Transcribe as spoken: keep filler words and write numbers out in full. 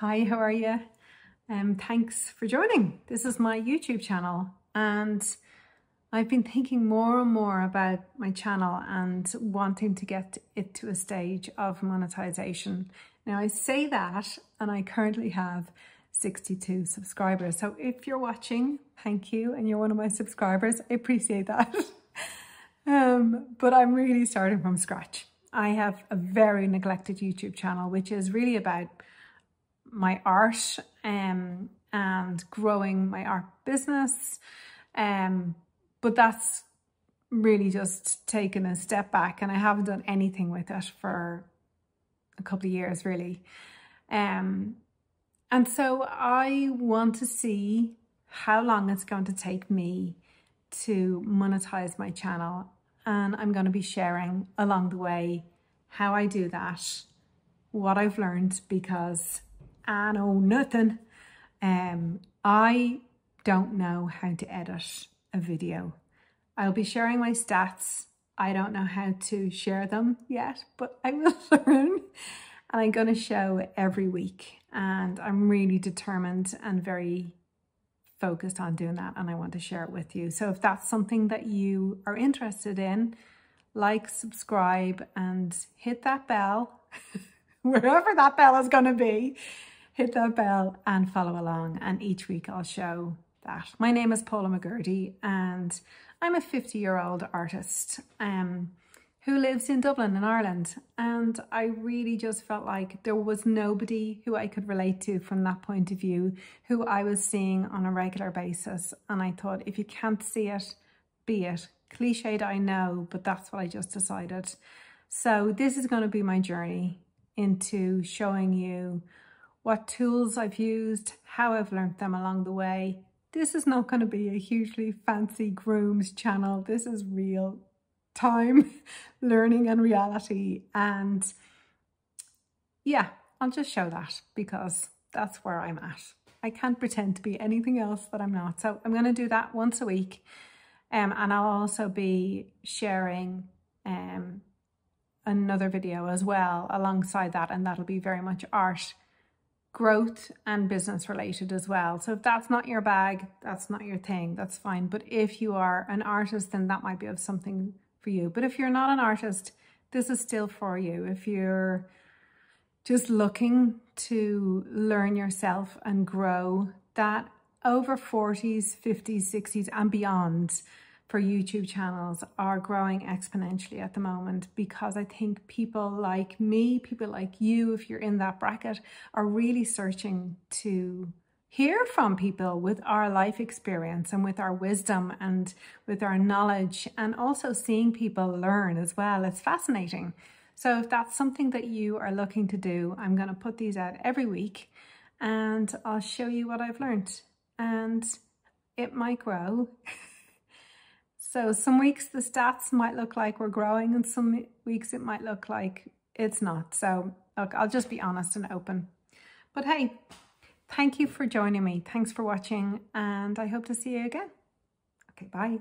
Hi, how are you? Um, thanks for joining. This is my YouTube channel, and I've been thinking more and more about my channel and wanting to get it to a stage of monetization. Now, I say that, and I currently have sixty-two subscribers. So if you're watching, thank you, and you're one of my subscribers, I appreciate that. um, but I'm really starting from scratch. I have a very neglected YouTube channel, which is really about my art um, and growing my art business. Um, but that's really just taken a step back, and I haven't done anything with it for a couple of years, really. Um, and so I want to see how long it's going to take me to monetize my channel. And I'm going to be sharing along the way how I do that, what I've learned, because I know nothing. Um, I don't know how to edit a video. I'll be sharing my stats. I don't know how to share them yet, but I will learn. And I'm going to show every week. And I'm really determined and very focused on doing that, and I want to share it with you. So if that's something that you are interested in, like, subscribe, and hit that bell, wherever that bell is going to be, hit that bell and follow along. And each week I'll show that. My name is Paula McGurdy, and I'm a fifty year old artist um, who lives in Dublin in Ireland. And I really just felt like there was nobody who I could relate to from that point of view, who I was seeing on a regular basis. And I thought, if you can't see it, be it. Cliched, I know, but that's what I just decided. So this is going to be my journey into showing you what tools I've used, how I've learned them along the way. This is not going to be a hugely fancy grooms channel. This is real time, learning and reality. And yeah, I'll just show that, because that's where I'm at. I can't pretend to be anything else that I'm not. So I'm going to do that once a week. Um, and I'll also be sharing um, another video as well alongside that. And that'll be very much art, growth, and business related as well. So if that's not your bag, that's not your thing, that's fine. But if you are an artist, then that might be of something for you. But if you're not an artist, this is still for you. If you're just looking to learn yourself and grow, that over forties, fifties, sixties and beyond for YouTube channels are growing exponentially at the moment, because I think people like me, people like you, if you're in that bracket, are really searching to hear from people with our life experience and with our wisdom and with our knowledge, and also seeing people learn as well. It's fascinating. So if that's something that you are looking to do, I'm going to put these out every week, and I'll show you what I've learned, and it might grow. So some weeks the stats might look like we're growing, and some weeks it might look like it's not. So look, I'll just be honest and open. But hey, thank you for joining me. Thanks for watching, and I hope to see you again. Okay, bye.